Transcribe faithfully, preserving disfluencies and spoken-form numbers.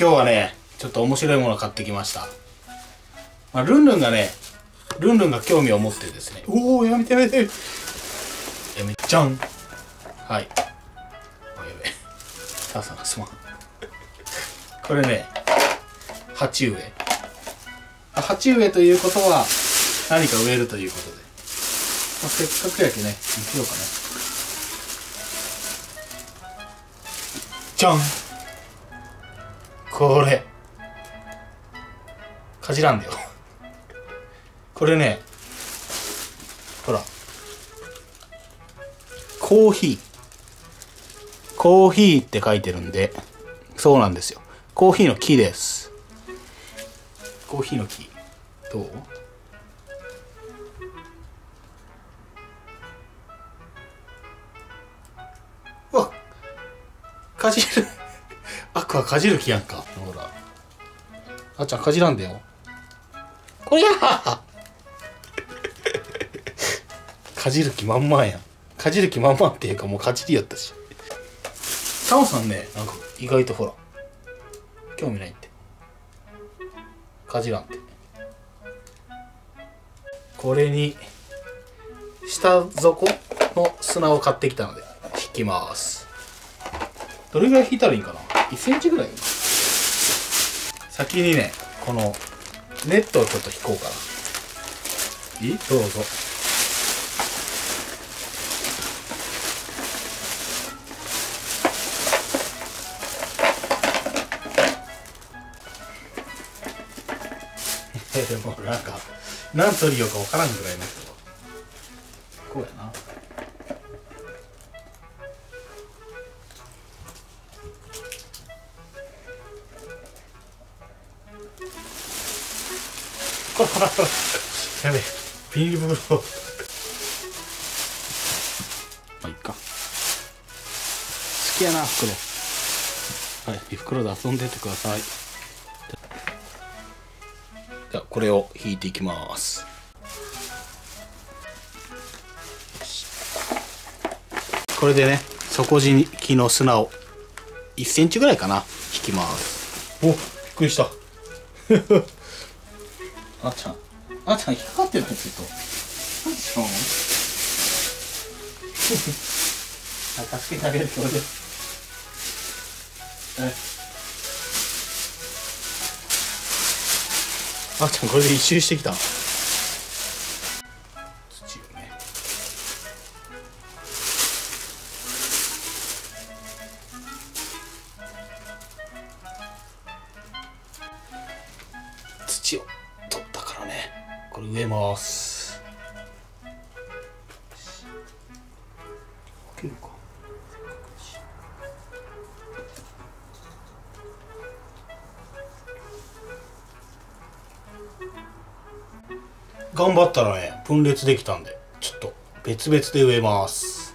今日はねちょっと面白いものを買ってきました。まあ、ルンルンがねルンルンが興味を持ってですね、おおやめてやめてやめてじゃん、はい、おやべ母さんすまんこれね鉢植え、鉢植えということは何か植えるということで、まあ、せっかくやけね見てようかな、じゃん、これかじらんだよこれね、ほらコーヒーコーヒーって書いてるんで、そうなんですよ、コーヒーの木です。コーヒーの木どう？うわっかじるアクはかじる気やんか、ほらあっちゃんかじらんでよ、こりゃーかじる気満々やん、かじる気満々っていうかもうかじりやったし、タオさんねなんか意外とほら興味ないってかじらんって、これに下底の砂を買ってきたので引きます。どれぐらい引いたらいいんかな、いちセンチぐらい、先にねこのネットをちょっと引こうかな、いい？どうぞ、でもなんか何取りようか分からんぐらいの人はこうやな、ほらほらほらやべえビニール袋まあいっか、好きやな袋、はい袋で遊んでてください。じゃあこれを引いていきます。これでね底地に木の砂をいちセンチぐらいかな引きます。おっびっくりしたあっちゃんあっちゃん引っかかってるんですけど、あっちゃん助けてあげるってことであっちゃんこれで一周してきた、土をね土を取ったからねこれ植えます。置けるか、頑張ったらね分裂できたんでちょっと別々で植えます。